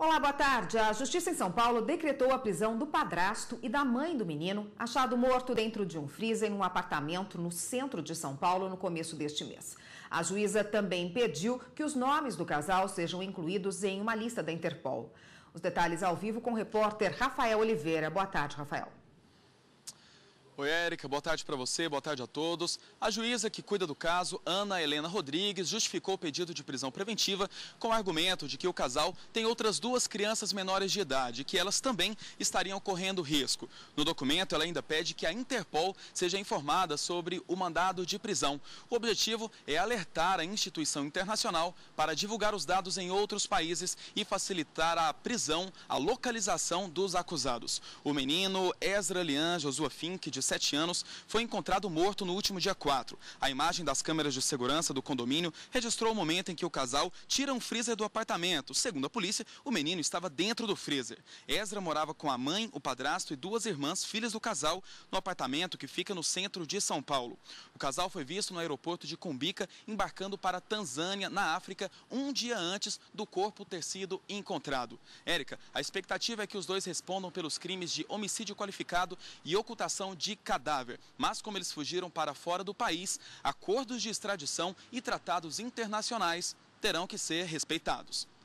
Olá, boa tarde. A Justiça em São Paulo decretou a prisão do padrasto e da mãe do menino, achado morto dentro de um freezer em um apartamento no centro de São Paulo no começo deste mês. A juíza também pediu que os nomes do casal sejam incluídos em uma lista da Interpol. Os detalhes ao vivo com o repórter Rafael Oliveira. Boa tarde, Rafael. Oi, Érica. Boa tarde para você, boa tarde a todos. A juíza que cuida do caso, Ana Helena Rodrigues, justificou o pedido de prisão preventiva com o argumento de que o casal tem outras duas crianças menores de idade e que elas também estariam correndo risco. No documento, ela ainda pede que a Interpol seja informada sobre o mandado de prisão. O objetivo é alertar a instituição internacional para divulgar os dados em outros países e facilitar a prisão, a localização dos acusados. O menino Ezra Lian, Josua Fink, de 7 anos, foi encontrado morto no último dia 4. A imagem das câmeras de segurança do condomínio registrou o momento em que o casal tira um freezer do apartamento. Segundo a polícia, o menino estava dentro do freezer. Ezra morava com a mãe, o padrasto e duas irmãs, filhas do casal, no apartamento que fica no centro de São Paulo. O casal foi visto no aeroporto de Cumbica, embarcando para Tanzânia, na África, um dia antes do corpo ter sido encontrado. Érica, a expectativa é que os dois respondam pelos crimes de homicídio qualificado e ocultação de cadáver, mas como eles fugiram para fora do país, acordos de extradição e tratados internacionais terão que ser respeitados.